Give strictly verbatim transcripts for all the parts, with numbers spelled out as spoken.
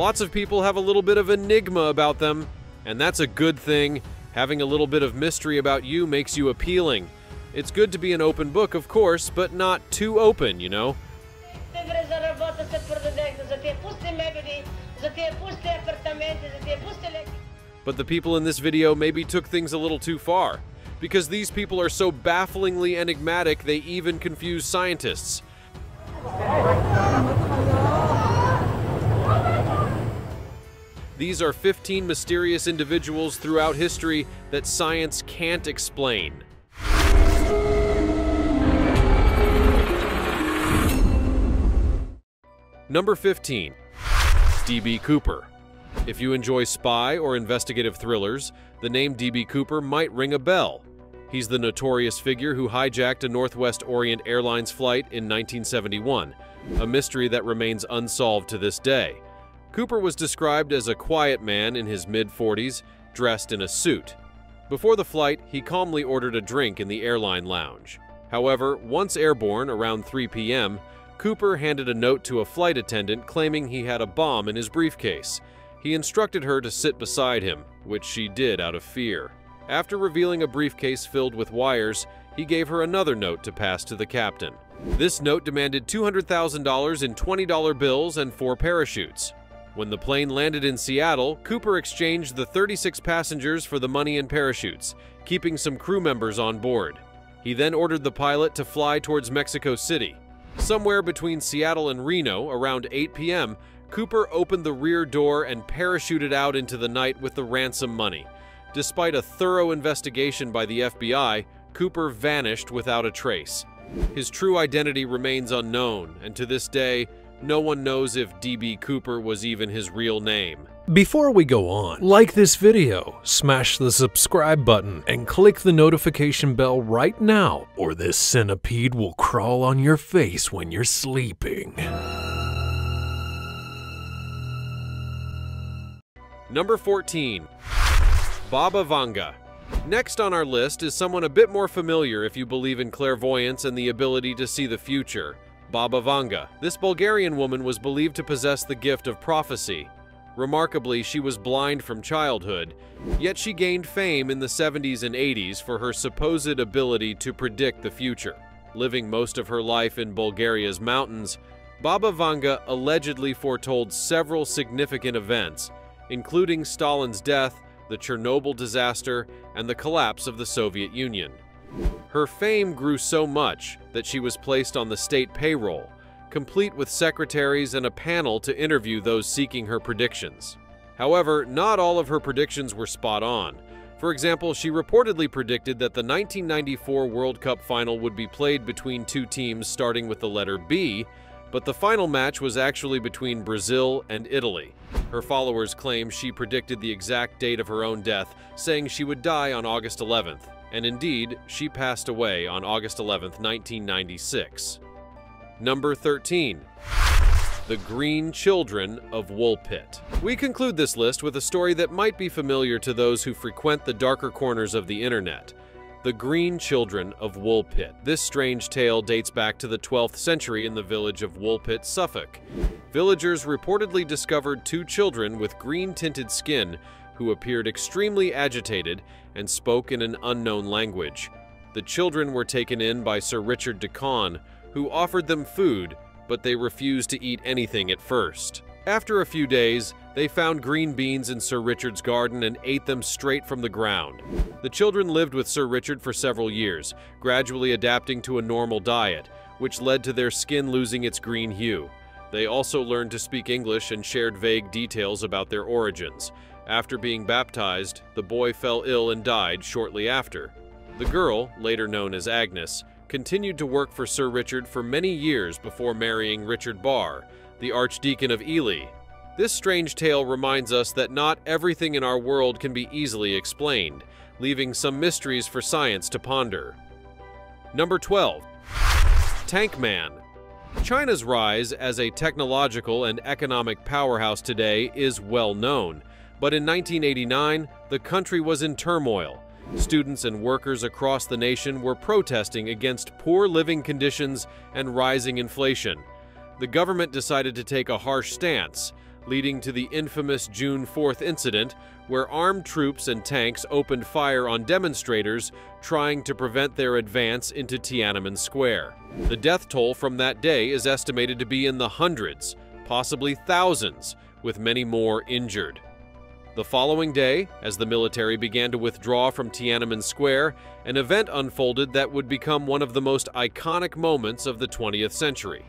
Lots of people have a little bit of enigma about them, and that's a good thing. Having a little bit of mystery about you makes you appealing. It's good to be an open book, of course, but not too open, you know? But the people in this video maybe took things a little too far, because these people are so bafflingly enigmatic they even confuse scientists. These are fifteen mysterious individuals throughout history that science can't explain. Number fifteen. D B. Cooper. If you enjoy spy or investigative thrillers, the name D B. Cooper might ring a bell. He's the notorious figure who hijacked a Northwest Orient Airlines flight in nineteen seventy-one, a mystery that remains unsolved to this day. Cooper was described as a quiet man in his mid forties, dressed in a suit. Before the flight, he calmly ordered a drink in the airline lounge. However, once airborne, around three p m, Cooper handed a note to a flight attendant claiming he had a bomb in his briefcase. He instructed her to sit beside him, which she did out of fear. After revealing a briefcase filled with wires, he gave her another note to pass to the captain. This note demanded two hundred thousand dollars in twenty dollar bills and four parachutes. When the plane landed in Seattle, Cooper exchanged the thirty-six passengers for the money and parachutes, keeping some crew members on board. He then ordered the pilot to fly towards Mexico City. Somewhere between Seattle and Reno, around eight p m, Cooper opened the rear door and parachuted out into the night with the ransom money. Despite a thorough investigation by the F B I, Cooper vanished without a trace. His true identity remains unknown, and to this day, no one knows if D B. Cooper was even his real name. Before we go on, like this video, smash the subscribe button, and click the notification bell right now, or this centipede will crawl on your face when you're sleeping. Number fourteen. Baba Vanga. Next on our list is someone a bit more familiar if you believe in clairvoyance and the ability to see the future. Baba Vanga. This Bulgarian woman was believed to possess the gift of prophecy. Remarkably, she was blind from childhood, yet she gained fame in the seventies and eighties for her supposed ability to predict the future. Living most of her life in Bulgaria's mountains, Baba Vanga allegedly foretold several significant events, including Stalin's death, the Chernobyl disaster, and the collapse of the Soviet Union. Her fame grew so much that she was placed on the state payroll, complete with secretaries and a panel to interview those seeking her predictions. However, not all of her predictions were spot on. For example, she reportedly predicted that the nineteen ninety-four World Cup final would be played between two teams starting with the letter B, but the final match was actually between Brazil and Italy. Her followers claim she predicted the exact date of her own death, saying she would die on August eleventh. And indeed, she passed away on August eleventh, nineteen ninety-six. Number thirteen. The Green Children of Woolpit. We conclude this list with a story that might be familiar to those who frequent the darker corners of the internet. The Green Children of Woolpit. This strange tale dates back to the twelfth century in the village of Woolpit, Suffolk. Villagers reportedly discovered two children with green-tinted skin who appeared extremely agitated and spoke in an unknown language. The children were taken in by Sir Richard de Calne, who offered them food, but they refused to eat anything at first. After a few days, they found green beans in Sir Richard's garden and ate them straight from the ground. The children lived with Sir Richard for several years, gradually adapting to a normal diet, which led to their skin losing its green hue. They also learned to speak English and shared vague details about their origins. After being baptized, the boy fell ill and died shortly after. The girl, later known as Agnes, continued to work for Sir Richard for many years before marrying Richard Barr, the Archdeacon of Ely. This strange tale reminds us that not everything in our world can be easily explained, leaving some mysteries for science to ponder. Number twelve. Tank Man. China's rise as a technological and economic powerhouse today is well known. But in nineteen eighty-nine, the country was in turmoil. Students and workers across the nation were protesting against poor living conditions and rising inflation. The government decided to take a harsh stance, leading to the infamous June fourth incident, where armed troops and tanks opened fire on demonstrators trying to prevent their advance into Tiananmen Square. The death toll from that day is estimated to be in the hundreds, possibly thousands, with many more injured. The following day, as the military began to withdraw from Tiananmen Square, an event unfolded that would become one of the most iconic moments of the twentieth century.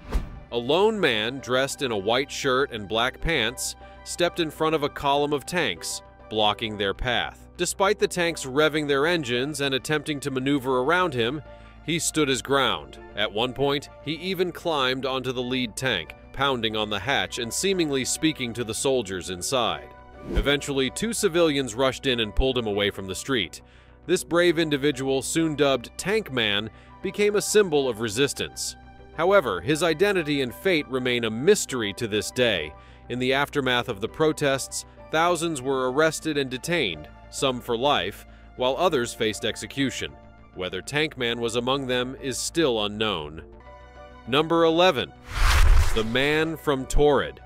A lone man dressed in a white shirt and black pants stepped in front of a column of tanks, blocking their path. Despite the tanks revving their engines and attempting to maneuver around him, he stood his ground. At one point, he even climbed onto the lead tank, pounding on the hatch and seemingly speaking to the soldiers inside. Eventually, two civilians rushed in and pulled him away from the street. This brave individual, soon dubbed Tank Man, became a symbol of resistance. However, his identity and fate remain a mystery to this day. In the aftermath of the protests, thousands were arrested and detained, some for life, while others faced execution. Whether Tank Man was among them is still unknown. Number eleven. The Man from Torrid.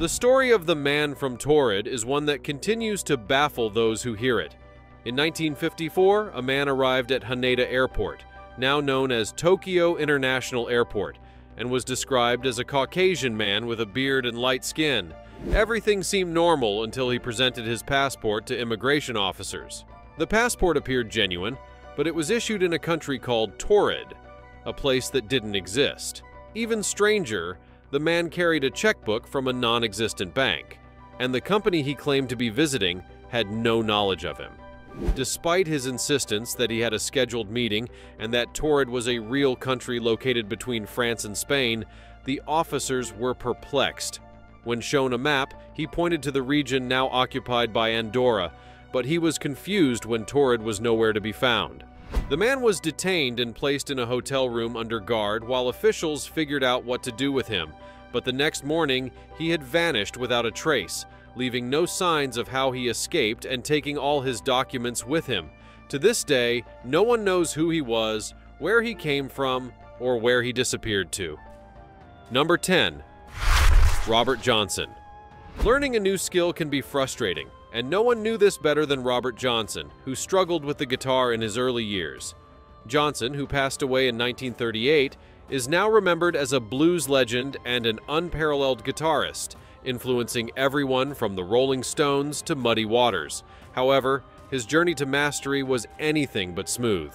The story of the Man from Torrid is one that continues to baffle those who hear it. In nineteen fifty-four, a man arrived at Haneda Airport, now known as Tokyo International Airport, and was described as a Caucasian man with a beard and light skin. Everything seemed normal until he presented his passport to immigration officers. The passport appeared genuine, but it was issued in a country called Torrid, a place that didn't exist. Even stranger, the man carried a checkbook from a non-existent bank, and the company he claimed to be visiting had no knowledge of him. Despite his insistence that he had a scheduled meeting and that Torrid was a real country located between France and Spain, the officers were perplexed. When shown a map, he pointed to the region now occupied by Andorra, but he was confused when Torrid was nowhere to be found. The man was detained and placed in a hotel room under guard while officials figured out what to do with him, but the next morning he had vanished without a trace, leaving no signs of how he escaped and taking all his documents with him. To this day, no one knows who he was, where he came from, or where he disappeared to. Number ten. Robert Johnson. Learning a new skill can be frustrating, and no one knew this better than Robert Johnson, who struggled with the guitar in his early years. Johnson, who passed away in nineteen thirty-eight, is now remembered as a blues legend and an unparalleled guitarist, influencing everyone from the Rolling Stones to Muddy Waters. However, his journey to mastery was anything but smooth.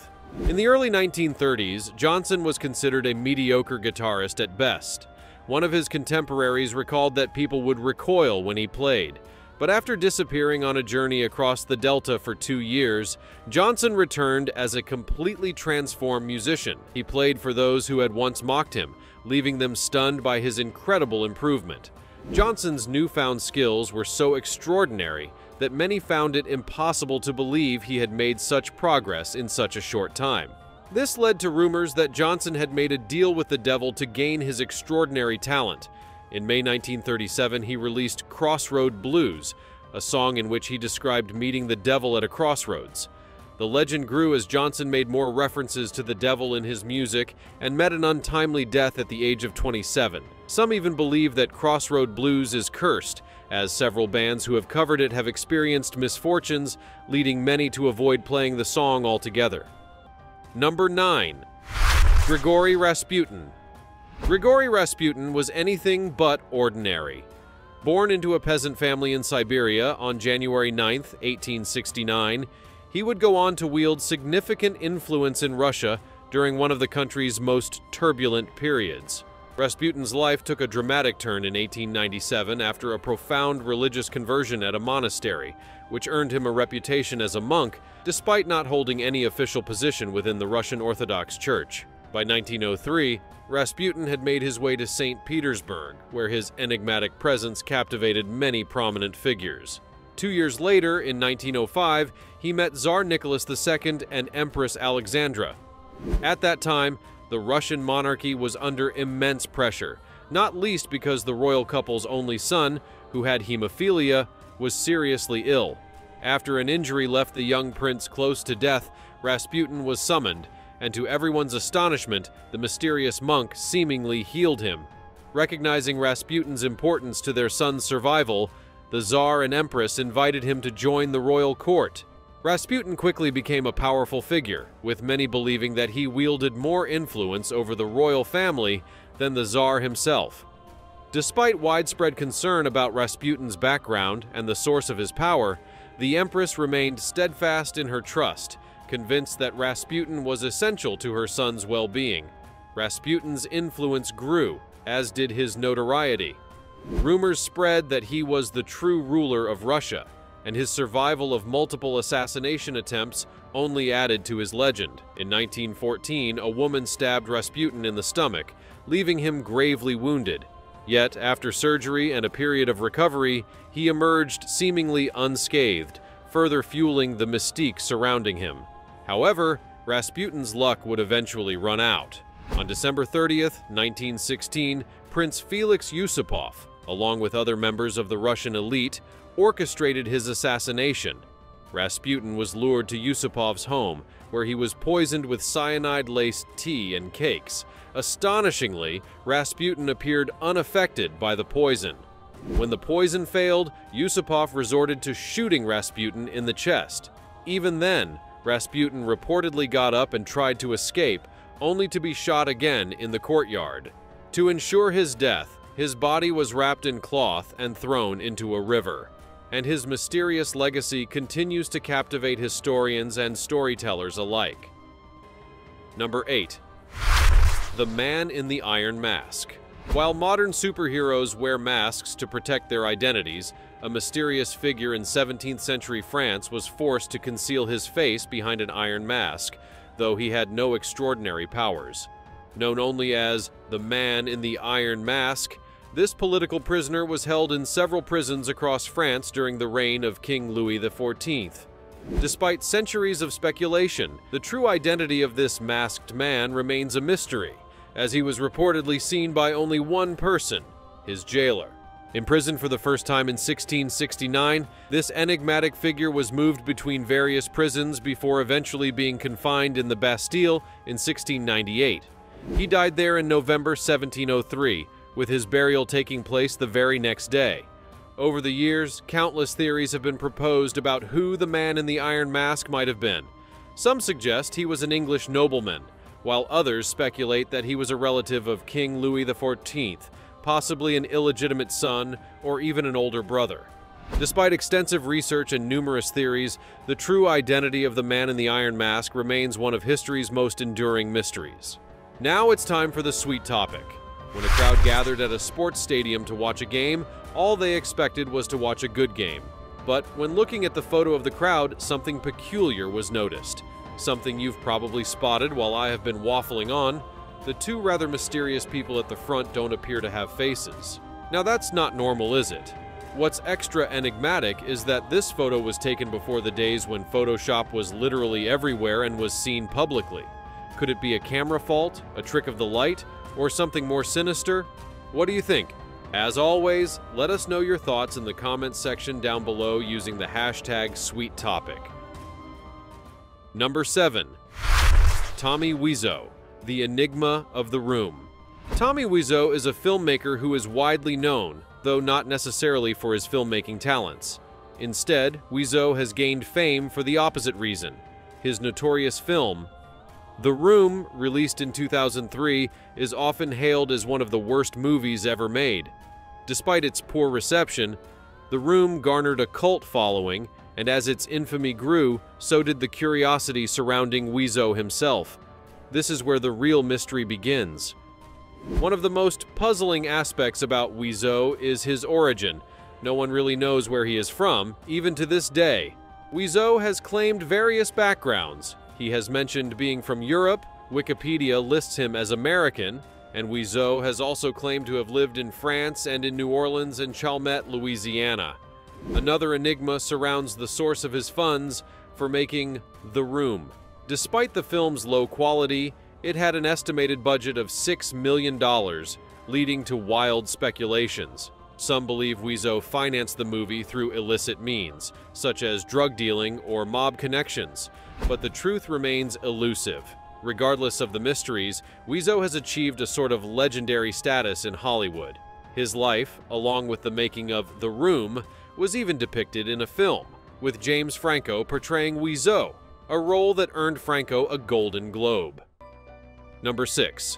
In the early nineteen thirties, Johnson was considered a mediocre guitarist at best. One of his contemporaries recalled that people would recoil when he played. But after disappearing on a journey across the Delta for two years, Johnson returned as a completely transformed musician. He played for those who had once mocked him, leaving them stunned by his incredible improvement. Johnson's newfound skills were so extraordinary that many found it impossible to believe he had made such progress in such a short time. This led to rumors that Johnson had made a deal with the devil to gain his extraordinary talent. In May nineteen thirty-seven, he released Crossroad Blues, a song in which he described meeting the devil at a crossroads. The legend grew as Johnson made more references to the devil in his music and met an untimely death at the age of twenty-seven. Some even believe that Crossroad Blues is cursed, as several bands who have covered it have experienced misfortunes, leading many to avoid playing the song altogether. Number nine. Grigori Rasputin. Grigori Rasputin was anything but ordinary. Born into a peasant family in Siberia on January ninth, eighteen sixty-nine, he would go on to wield significant influence in Russia during one of the country's most turbulent periods. Rasputin's life took a dramatic turn in eighteen ninety-seven after a profound religious conversion at a monastery, which earned him a reputation as a monk, despite not holding any official position within the Russian Orthodox Church. By nineteen oh three, Rasputin had made his way to Saint Petersburg, where his enigmatic presence captivated many prominent figures. Two years later, in nineteen oh five, he met Tsar Nicholas the Second and Empress Alexandra. At that time, the Russian monarchy was under immense pressure, not least because the royal couple's only son, who had hemophilia, was seriously ill. After an injury left the young prince close to death, Rasputin was summoned, and to everyone's astonishment, the mysterious monk seemingly healed him. Recognizing Rasputin's importance to their son's survival, the Tsar and Empress invited him to join the royal court. Rasputin quickly became a powerful figure, with many believing that he wielded more influence over the royal family than the Tsar himself. Despite widespread concern about Rasputin's background and the source of his power, the Empress remained steadfast in her trust, convinced that Rasputin was essential to her son's well-being. Rasputin's influence grew, as did his notoriety. Rumors spread that he was the true ruler of Russia, and his survival of multiple assassination attempts only added to his legend. In nineteen fourteen, a woman stabbed Rasputin in the stomach, leaving him gravely wounded. Yet, after surgery and a period of recovery, he emerged seemingly unscathed, further fueling the mystique surrounding him. However, Rasputin's luck would eventually run out. On December thirtieth, nineteen sixteen, Prince Felix Yusupov, along with other members of the Russian elite, orchestrated his assassination. Rasputin was lured to Yusupov's home, where he was poisoned with cyanide-laced tea and cakes. Astonishingly, Rasputin appeared unaffected by the poison. When the poison failed, Yusupov resorted to shooting Rasputin in the chest. Even then, Rasputin reportedly got up and tried to escape, only to be shot again in the courtyard. To ensure his death, his body was wrapped in cloth and thrown into a river. And his mysterious legacy continues to captivate historians and storytellers alike. Number eight. The Man in the Iron Mask. While modern superheroes wear masks to protect their identities, a mysterious figure in seventeenth century France was forced to conceal his face behind an iron mask, though he had no extraordinary powers. Known only as the Man in the Iron Mask, this political prisoner was held in several prisons across France during the reign of King Louis the fourteenth. Despite centuries of speculation, the true identity of this masked man remains a mystery, as he was reportedly seen by only one person, his jailer. Imprisoned for the first time in sixteen sixty-nine, this enigmatic figure was moved between various prisons before eventually being confined in the Bastille in sixteen ninety-eight. He died there in November seventeen oh three, with his burial taking place the very next day. Over the years, countless theories have been proposed about who the Man in the Iron Mask might have been. Some suggest he was an English nobleman, while others speculate that he was a relative of King Louis the fourteenth, possibly an illegitimate son or even an older brother. Despite extensive research and numerous theories, the true identity of the Man in the Iron Mask remains one of history's most enduring mysteries. Now it's time for the sweet topic. When a crowd gathered at a sports stadium to watch a game, all they expected was to watch a good game. But when looking at the photo of the crowd, something peculiar was noticed. Something you've probably spotted while I have been waffling on. The two rather mysterious people at the front don't appear to have faces. Now that's not normal, is it? What's extra enigmatic is that this photo was taken before the days when Photoshop was literally everywhere and was seen publicly. Could it be a camera fault, a trick of the light, or something more sinister? What do you think? As always, let us know your thoughts in the comments section down below using the hashtag SweetTopic. Number seven. Tommy Wiseau, the Enigma of the Room. Tommy Wiseau is a filmmaker who is widely known, though not necessarily for his filmmaking talents. Instead, Wiseau has gained fame for the opposite reason. His notorious film, The Room, released in two thousand three, is often hailed as one of the worst movies ever made. Despite its poor reception, The Room garnered a cult following, and as its infamy grew, so did the curiosity surrounding Wiseau himself. This is where the real mystery begins. One of the most puzzling aspects about Wiseau is his origin. No one really knows where he is from, even to this day. Wiseau has claimed various backgrounds. He has mentioned being from Europe, Wikipedia lists him as American, and Wiseau has also claimed to have lived in France and in New Orleans and Chalmette, Louisiana. Another enigma surrounds the source of his funds for making The Room. Despite the film's low quality, it had an estimated budget of six million dollars, leading to wild speculations. Some believe Wiseau financed the movie through illicit means, such as drug dealing or mob connections, but the truth remains elusive. Regardless of the mysteries, Wiseau has achieved a sort of legendary status in Hollywood. His life, along with the making of The Room, was even depicted in a film, with James Franco portraying Wiseau, a role that earned Franco a Golden Globe. Number six.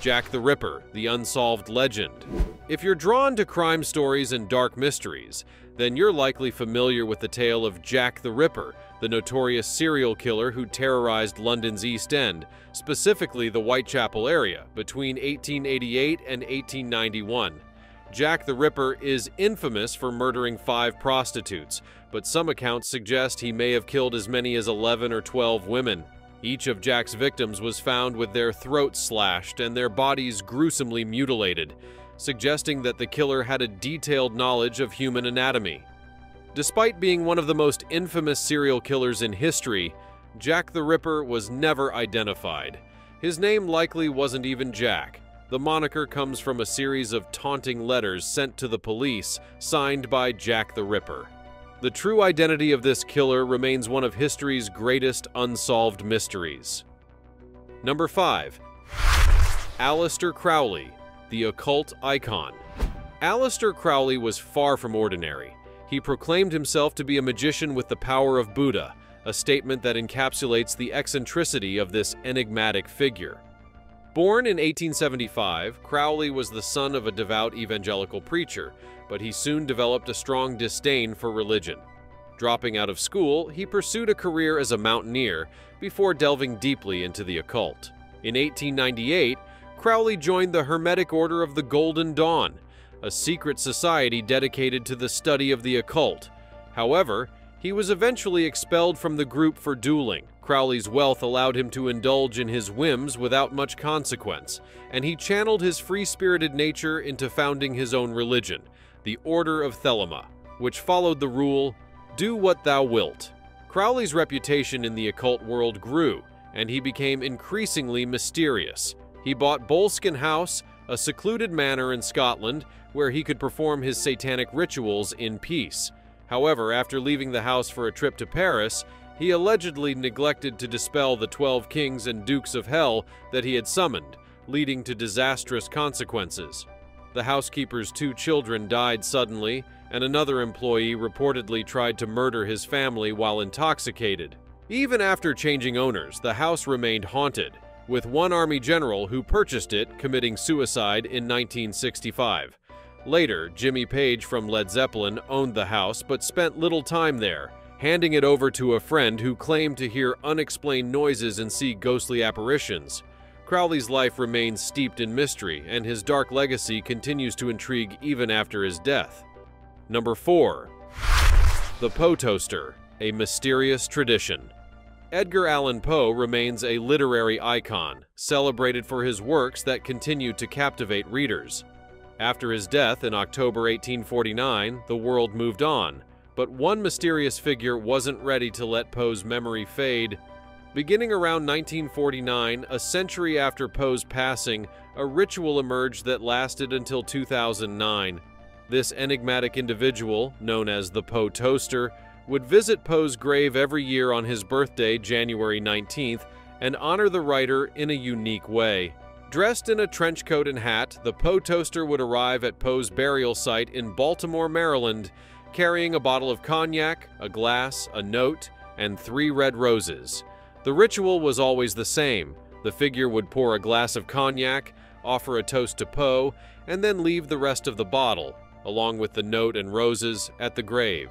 Jack the Ripper, The Unsolved Legend. If you're drawn to crime stories and dark mysteries, then you're likely familiar with the tale of Jack the Ripper, the notorious serial killer who terrorized London's East End, specifically the Whitechapel area, between eighteen eighty-eight and eighteen ninety-one. Jack the Ripper is infamous for murdering five prostitutes, but some accounts suggest he may have killed as many as eleven or twelve women. Each of Jack's victims was found with their throats slashed and their bodies gruesomely mutilated, suggesting that the killer had a detailed knowledge of human anatomy. Despite being one of the most infamous serial killers in history, Jack the Ripper was never identified. His name likely wasn't even Jack. The moniker comes from a series of taunting letters sent to the police, signed by Jack the Ripper. The true identity of this killer remains one of history's greatest unsolved mysteries. Number five. Aleister Crowley, the occult icon. Aleister Crowley was far from ordinary. He proclaimed himself to be a magician with the power of Buddha, a statement that encapsulates the eccentricity of this enigmatic figure. Born in eighteen seventy-five, Crowley was the son of a devout evangelical preacher, but he soon developed a strong disdain for religion. Dropping out of school, he pursued a career as a mountaineer before delving deeply into the occult. In eighteen ninety-eight, Crowley joined the Hermetic Order of the Golden Dawn, a secret society dedicated to the study of the occult. However, he was eventually expelled from the group for dueling. Crowley's wealth allowed him to indulge in his whims without much consequence, and he channeled his free-spirited nature into founding his own religion, the Order of Thelema, which followed the rule, "Do what thou wilt." Crowley's reputation in the occult world grew, and he became increasingly mysterious. He bought Bolskin House, a secluded manor in Scotland, where he could perform his satanic rituals in peace. However, after leaving the house for a trip to Paris, he allegedly neglected to dispel the twelve kings and dukes of hell that he had summoned, leading to disastrous consequences. The housekeeper's two children died suddenly, and another employee reportedly tried to murder his family while intoxicated. Even after changing owners, the house remained haunted, with one army general who purchased it committing suicide in nineteen sixty-five. Later, Jimmy Page from Led Zeppelin owned the house but spent little time there, handing it over to a friend who claimed to hear unexplained noises and see ghostly apparitions. Crowley's life remains steeped in mystery, and his dark legacy continues to intrigue even after his death. Number four. The Poe Toaster, a mysterious tradition. Edgar Allan Poe remains a literary icon, celebrated for his works that continue to captivate readers. After his death in October eighteen forty-nine, the world moved on, but one mysterious figure wasn't ready to let Poe's memory fade. Beginning around nineteen forty-nine, a century after Poe's passing, a ritual emerged that lasted until two thousand nine. This enigmatic individual, known as the Poe Toaster, would visit Poe's grave every year on his birthday, January nineteenth, and honor the writer in a unique way. Dressed in a trench coat and hat, the Poe Toaster would arrive at Poe's burial site in Baltimore, Maryland, carrying a bottle of cognac, a glass, a note, and three red roses. The ritual was always the same. The figure would pour a glass of cognac, offer a toast to Poe, and then leave the rest of the bottle, along with the note and roses, at the grave.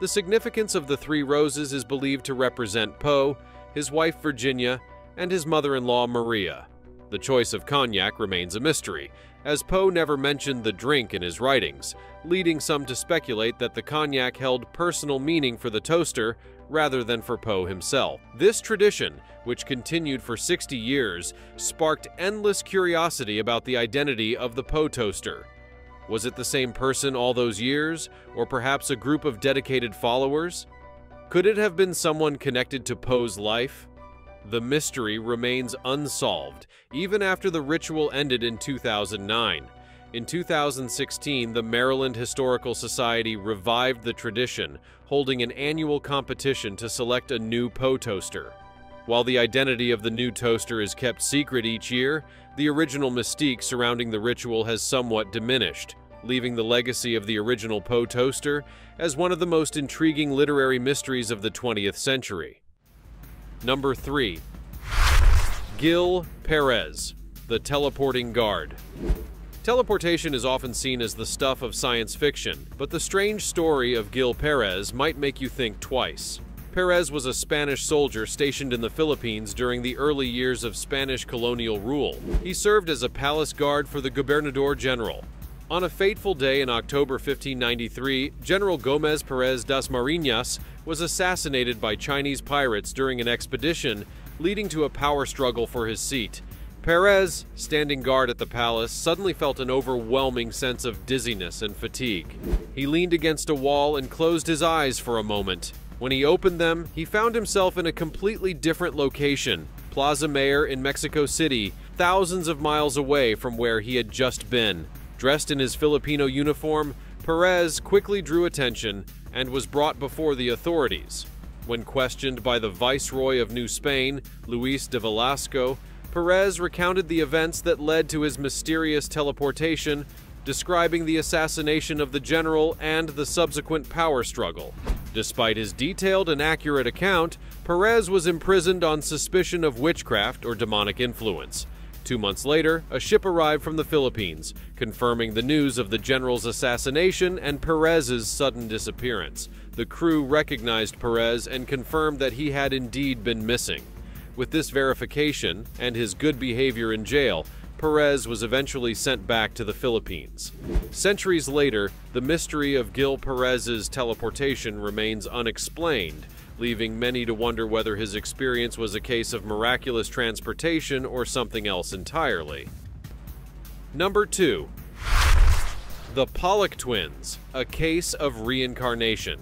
The significance of the three roses is believed to represent Poe, his wife Virginia, and his mother-in-law Maria. The choice of cognac remains a mystery, as Poe never mentioned the drink in his writings, leading some to speculate that the cognac held personal meaning for the toaster rather than for Poe himself. This tradition, which continued for sixty years, sparked endless curiosity about the identity of the Poe Toaster. Was it the same person all those years, or perhaps a group of dedicated followers? Could it have been someone connected to Poe's life? The mystery remains unsolved, even after the ritual ended in two thousand nine. In two thousand sixteen, the Maryland Historical Society revived the tradition, holding an annual competition to select a new Poe Toaster. While the identity of the new toaster is kept secret each year, the original mystique surrounding the ritual has somewhat diminished, leaving the legacy of the original Poe Toaster as one of the most intriguing literary mysteries of the twentieth century. Number three. Gil Perez, the Teleporting Guard. Teleportation is often seen as the stuff of science fiction, but the strange story of Gil Perez might make you think twice. Perez was a Spanish soldier stationed in the Philippines during the early years of Spanish colonial rule. He served as a palace guard for the Gobernador General. On a fateful day in October fifteen ninety-three, General Gomez Perez das Marinas was assassinated by Chinese pirates during an expedition, leading to a power struggle for his seat. Perez, standing guard at the palace, suddenly felt an overwhelming sense of dizziness and fatigue. He leaned against a wall and closed his eyes for a moment. When he opened them, he found himself in a completely different location, Plaza Mayor in Mexico City, thousands of miles away from where he had just been. Dressed in his Filipino uniform, Perez quickly drew attention and was brought before the authorities. When questioned by the Viceroy of New Spain, Luis de Velasco, Perez recounted the events that led to his mysterious teleportation, describing the assassination of the general and the subsequent power struggle. Despite his detailed and accurate account, Perez was imprisoned on suspicion of witchcraft or demonic influence. Two months later, a ship arrived from the Philippines, confirming the news of the general's assassination and Perez's sudden disappearance. The crew recognized Perez and confirmed that he had indeed been missing. With this verification and his good behavior in jail, Perez was eventually sent back to the Philippines. Centuries later, the mystery of Gil Perez's teleportation remains unexplained, leaving many to wonder whether his experience was a case of miraculous transportation or something else entirely. Number two. The Pollock Twins, a Case of Reincarnation.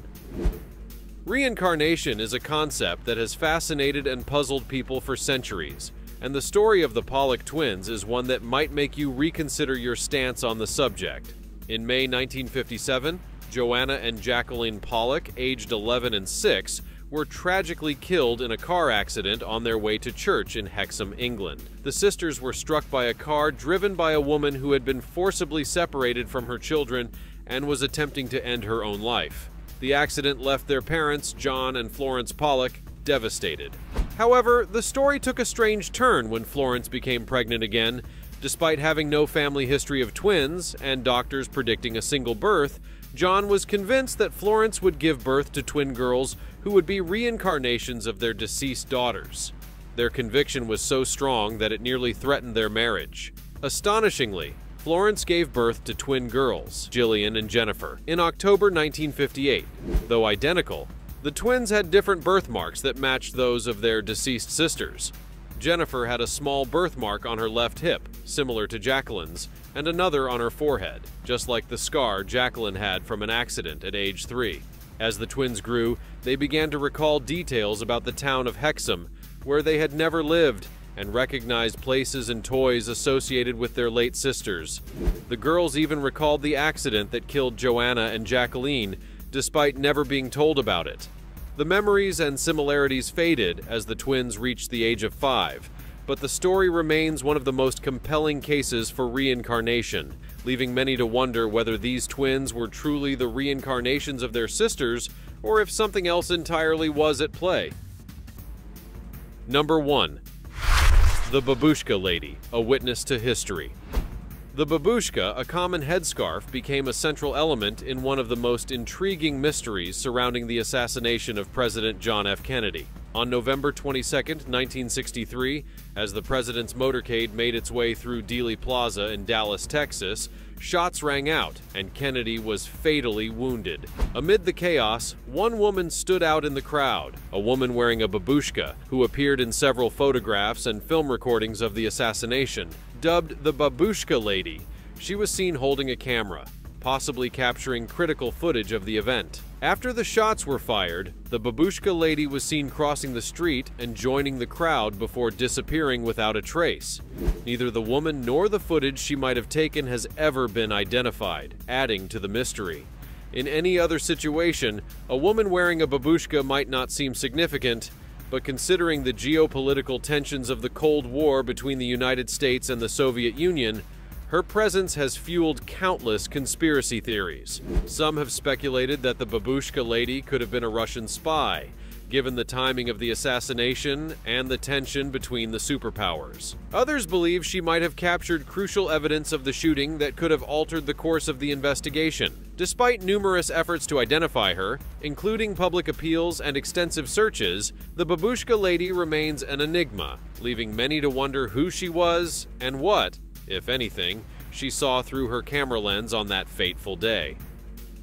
Reincarnation is a concept that has fascinated and puzzled people for centuries, and the story of the Pollock Twins is one that might make you reconsider your stance on the subject. In May nineteen fifty-seven, Joanna and Jacqueline Pollock, aged eleven and six, were tragically killed in a car accident on their way to church in Hexham, England. The sisters were struck by a car driven by a woman who had been forcibly separated from her children and was attempting to end her own life. The accident left their parents, John and Florence Pollock, devastated. However, the story took a strange turn when Florence became pregnant again. Despite having no family history of twins and doctors predicting a single birth, John was convinced that Florence would give birth to twin girls who would be reincarnations of their deceased daughters. Their conviction was so strong that it nearly threatened their marriage. Astonishingly, Florence gave birth to twin girls, Gillian and Jennifer, in October nineteen fifty-eight. Though identical, the twins had different birthmarks that matched those of their deceased sisters. Jennifer had a small birthmark on her left hip, similar to Jacqueline's, and another on her forehead, just like the scar Jacqueline had from an accident at age three. As the twins grew, they began to recall details about the town of Hexham, where they had never lived, and recognized places and toys associated with their late sisters. The girls even recalled the accident that killed Joanna and Jacqueline, despite never being told about it. The memories and similarities faded as the twins reached the age of five, but the story remains one of the most compelling cases for reincarnation, leaving many to wonder whether these twins were truly the reincarnations of their sisters or if something else entirely was at play. Number one. The Babushka Lady, a Witness to History. The babushka, a common headscarf, became a central element in one of the most intriguing mysteries surrounding the assassination of President John F. Kennedy. On November twenty-second, nineteen sixty-three, as the president's motorcade made its way through Dealey Plaza in Dallas, Texas, shots rang out, and Kennedy was fatally wounded. Amid the chaos, one woman stood out in the crowd, a woman wearing a babushka, who appeared in several photographs and film recordings of the assassination. Dubbed the Babushka Lady, she was seen holding a camera, possibly capturing critical footage of the event. After the shots were fired, the Babushka Lady was seen crossing the street and joining the crowd before disappearing without a trace. Neither the woman nor the footage she might have taken has ever been identified, adding to the mystery. In any other situation, a woman wearing a babushka might not seem significant, but considering the geopolitical tensions of the Cold War between the United States and the Soviet Union, her presence has fueled countless conspiracy theories. Some have speculated that the Babushka Lady could have been a Russian spy, given the timing of the assassination and the tension between the superpowers. Others believe she might have captured crucial evidence of the shooting that could have altered the course of the investigation. Despite numerous efforts to identify her, including public appeals and extensive searches, the Babushka Lady remains an enigma, leaving many to wonder who she was and what, if anything, she saw through her camera lens on that fateful day.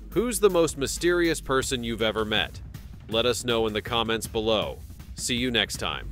Who's the most mysterious person you've ever met? Let us know in the comments below. See you next time.